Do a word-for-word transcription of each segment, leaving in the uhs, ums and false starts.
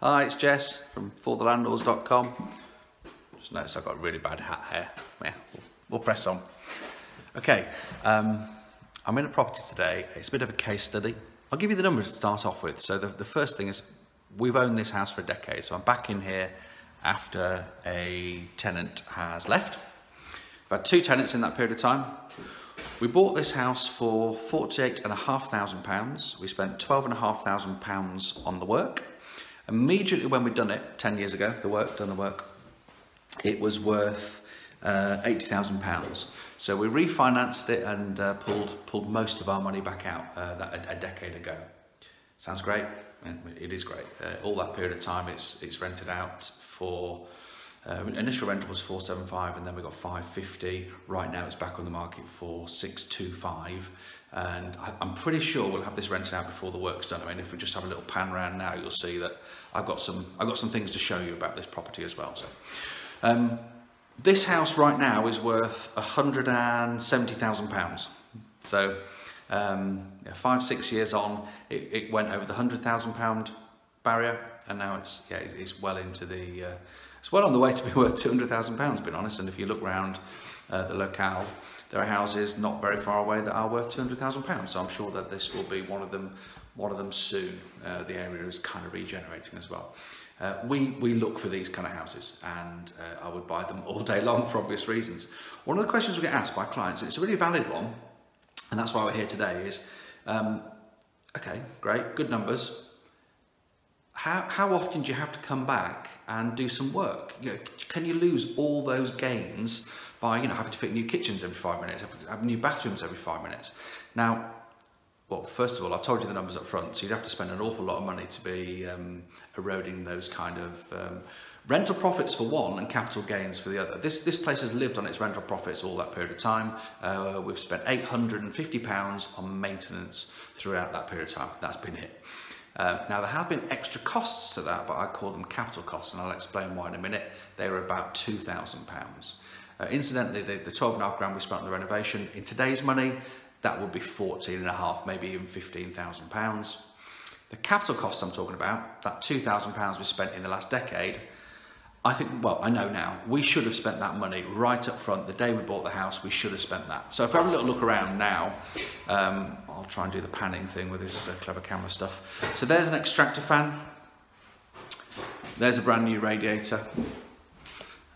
Hi, it's Jess from For The Landlords dot com. Just noticed I've got really bad hat hair. Yeah, we'll, we'll press on. Okay, um, I'm in a property today. It's a bit of a case study. I'll give you the numbers to start off with. So the, the first thing is we've owned this house for a decade. So I'm back in here after a tenant has left. We've had two tenants in that period of time. We bought this house for forty-eight and a half thousand pounds. We spent twelve and a half thousand pounds on the work. Immediately when we'd done it, ten years ago, the work, done the work, it was worth uh, eighty thousand pounds. So we refinanced it and uh, pulled, pulled most of our money back out uh, that, a, a decade ago. Sounds great, it is great. Uh, all that period of time it's, it's rented out for, uh, initial rental was four seventy-five and then we got five fifty. Right now it's back on the market for six twenty-five. And I'm pretty sure we'll have this rented out before the work's done. I mean, if we just have a little pan round now, you'll see that I've got some I've got some things to show you about this property as well. So, um, this house right now is worth one hundred and seventy thousand pounds. So, um, yeah, five six years on, it, it went over the hundred thousand pound barrier, and now it's yeah, it's well into the uh, it's well on the way to be worth two hundred thousand pounds. Being honest, and if you look round uh, the locale. There are houses not very far away that are worth two hundred thousand pounds, so I'm sure that this will be one of them, one of them soon. Uh, the area is kind of regenerating as well. Uh, we, we look for these kind of houses, and uh, I would buy them all day long for obvious reasons. One of the questions we get asked by clients, and it's a really valid one, and that's why we're here today, is, um, okay, great, good numbers. How, how often do you have to come back and do some work? You know, can you lose all those gains by you know, having to fit new kitchens every five minutes, have new bathrooms every five minutes? Now, well, first of all, I've told you the numbers up front, so you'd have to spend an awful lot of money to be um, eroding those kind of um, rental profits for one and capital gains for the other. This, this place has lived on its rental profits all that period of time. Uh, we've spent eight hundred and fifty pounds on maintenance throughout that period of time. That's been it. Uh, now, there have been extra costs to that, but I call them capital costs, and I'll explain why in a minute. They were about two thousand pounds. Uh, incidentally, the, the twelve and a half grand we spent on the renovation, in today's money, that would be fourteen and a half, maybe even fifteen thousand pounds. The capital costs I'm talking about, that two thousand pounds we spent in the last decade, I think, well, I know now, we should have spent that money right up front. The day we bought the house, we should have spent that. So if I have a little look around now, um, I'll try and do the panning thing with this uh, clever camera stuff. So there's an extractor fan. There's a brand new radiator.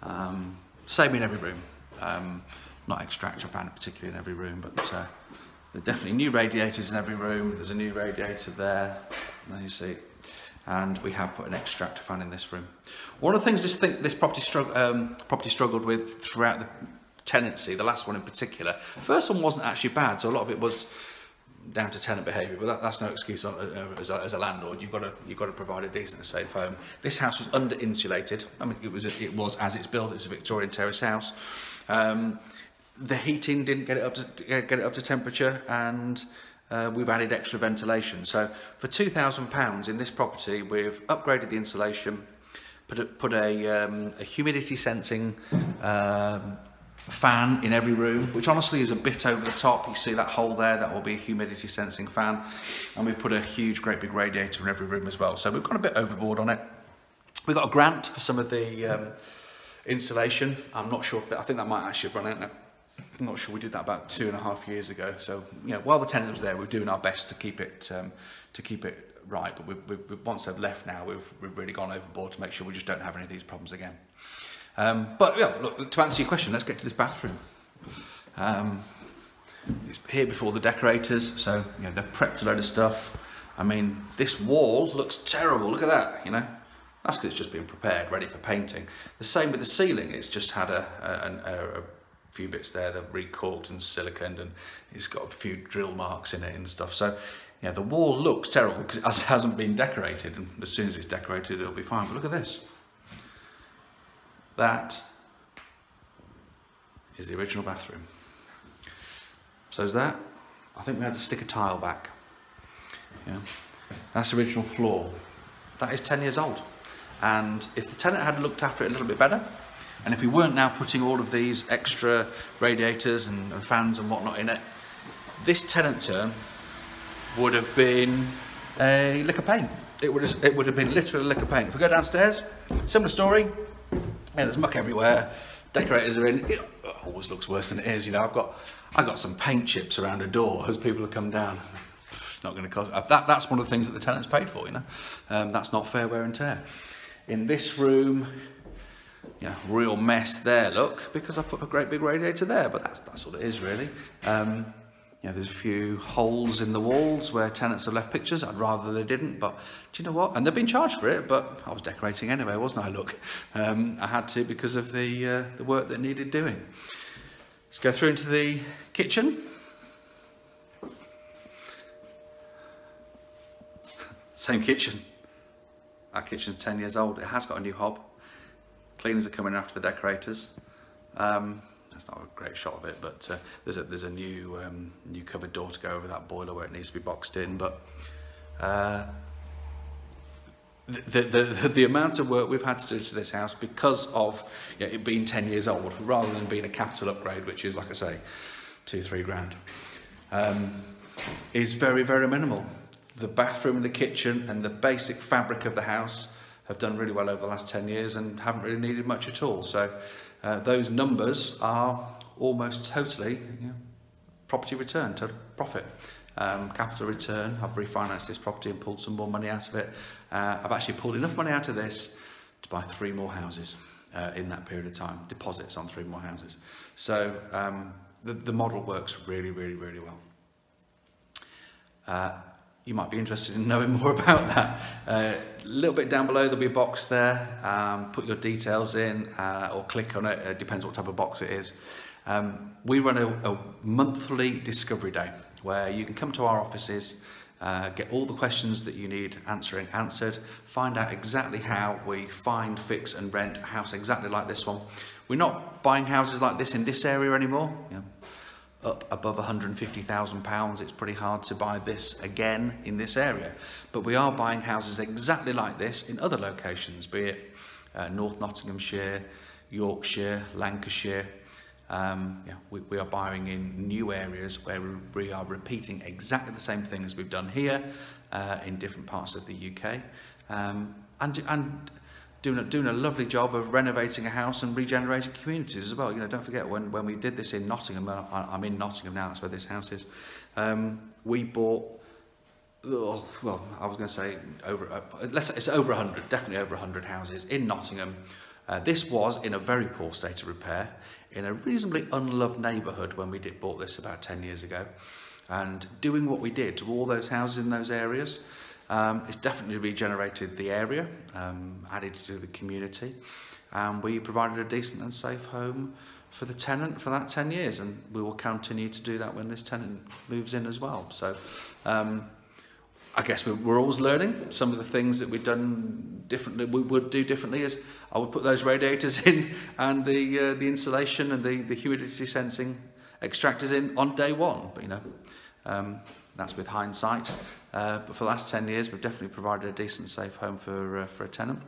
Um, Same in every room, um, not extractor fan particularly in every room, but uh, there are definitely new radiators in every room. There's a new radiator there, there you see, and we have put an extractor fan in this room. One of the things this, thing, this property, strugg um, property struggled with throughout the tenancy, the last one in particular, the first one wasn't actually bad, so a lot of it was down to tenant behaviour, but that, that's no excuse on, uh, as, a, as a landlord. You've got to you've got to provide a decent and safe home. This house was under insulated. I mean, it was it was as it's built. It's a Victorian terrace house. Um, the heating didn't get it up to get it up to temperature, and uh, we've added extra ventilation. So for two thousand pounds in this property, we've upgraded the insulation, put a, put a, um, a humidity sensing. Um, fan in every room, which honestly is a bit over the top. You see that hole there, that will be a humidity sensing fan, and we put a huge great big radiator in every room as well, so we've gone a bit overboard on it. We got a grant for some of the um, insulation. I'm not sure if that, I think that might actually have run out now. I'm not sure, we did that about two and a half years ago, so yeah, while the tenant was there, we we're doing our best to keep it um, to keep it right, but we've, we've, once they've left now, we've, we've really gone overboard to make sure we just don't have any of these problems again. Um, but yeah, look, to answer your question, let's get to this bathroom. Um, it's here before the decorators, so you know, they've prepped a load of stuff. I mean, this wall looks terrible, look at that, you know. That's because it's just been prepared, ready for painting. The same with the ceiling, it's just had a, a, a, a few bits there that recorked and siliconed, and it's got a few drill marks in it and stuff. So yeah, the wall looks terrible because it hasn't been decorated, and as soon as it's decorated, it'll be fine. But look at this. That is the original bathroom. So is that. I think we had to stick a tile back. Yeah. That's the original floor. That is ten years old. And if the tenant had looked after it a little bit better, and if we weren't now putting all of these extra radiators and, and fans and whatnot in it, this tenant term would have been a lick of pain. it would have, it would have been literally a lick of paint. If we go downstairs, similar story. Yeah, there's muck everywhere. Decorators are in. It always looks worse than it is. You know, I've got I've got some paint chips around a door as people have come down. It's not going to cost. That that's one of the things that the tenants paid for. You know, um, that's not fair wear and tear. In this room, you know, real mess there. Look, because I put a great big radiator there, but that's that's what it is really. Um, You know, there's a few holes in the walls where tenants have left pictures. I'd rather they didn't, but do you know what? And they've been charged for it, but I was decorating anyway, wasn't I? Look, um, I had to because of the, uh, the work that needed doing. Let's go through into the kitchen. Same kitchen. Our kitchen's ten years old. It has got a new hob. Cleaners are coming after the decorators. Um, That's not a great shot of it, but uh, there's a there's a new um, new cupboard door to go over that boiler where it needs to be boxed in. But uh, the, the the the amount of work we've had to do to this house because of you know, it being ten years old, rather than being a capital upgrade, which is like I say, two three grand, um, is very very minimal. The bathroom and the kitchen and the basic fabric of the house have done really well over the last ten years and haven't really needed much at all. So. Uh, those numbers are almost totally you know, property return, total profit, um, capital return. I've refinanced this property and pulled some more money out of it. Uh, I've actually pulled enough money out of this to buy three more houses uh, in that period of time, deposits on three more houses. So um, the, the model works really, really, really well. Uh, you might be interested in knowing more about that. Uh, a little bit down below, there'll be a box there. Um, put your details in uh, or click on it. It depends what type of box it is. Um, we run a, a monthly discovery day where you can come to our offices, uh, get all the questions that you need answering answered, find out exactly how we find, fix and rent a house exactly like this one. We're not buying houses like this in this area anymore. Yeah. Up above one hundred and fifty thousand pounds, it's pretty hard to buy this again in this area. But we are buying houses exactly like this in other locations, be it uh, North Nottinghamshire, Yorkshire, Lancashire. Um, yeah, we, we are buying in new areas where we are repeating exactly the same thing as we've done here uh, in different parts of the U K. Um, and and Doing a, doing a lovely job of renovating a house and regenerating communities as well. You know, don't forget when, when we did this in Nottingham, I, I'm in Nottingham now, that's where this house is, um, we bought, oh, well, I was going to say, over, uh, let's say it's over a hundred, definitely over a hundred houses in Nottingham. Uh, this was in a very poor state of repair, in a reasonably unloved neighbourhood when we did bought this about ten years ago. And doing what we did to all those houses in those areas, Um, it's definitely regenerated the area, um, added to the community, and um, we provided a decent and safe home for the tenant for that ten years, and we will continue to do that when this tenant moves in as well. So um, I guess we're, we're always learning. Some of the things that we've done differently, we would do differently, is I would put those radiators in and the, uh, the insulation and the, the humidity sensing extractors in on day one, but you know, um, that's with hindsight, uh, but for the last ten years we've definitely provided a decent safe home for, uh, for a tenant,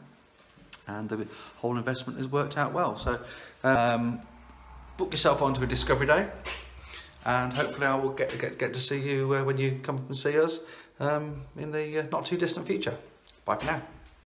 and the whole investment has worked out well. So um, book yourself onto a discovery day, and hopefully I will get, get, get to see you uh, when you come and see us um, in the uh, not too distant future. Bye for now.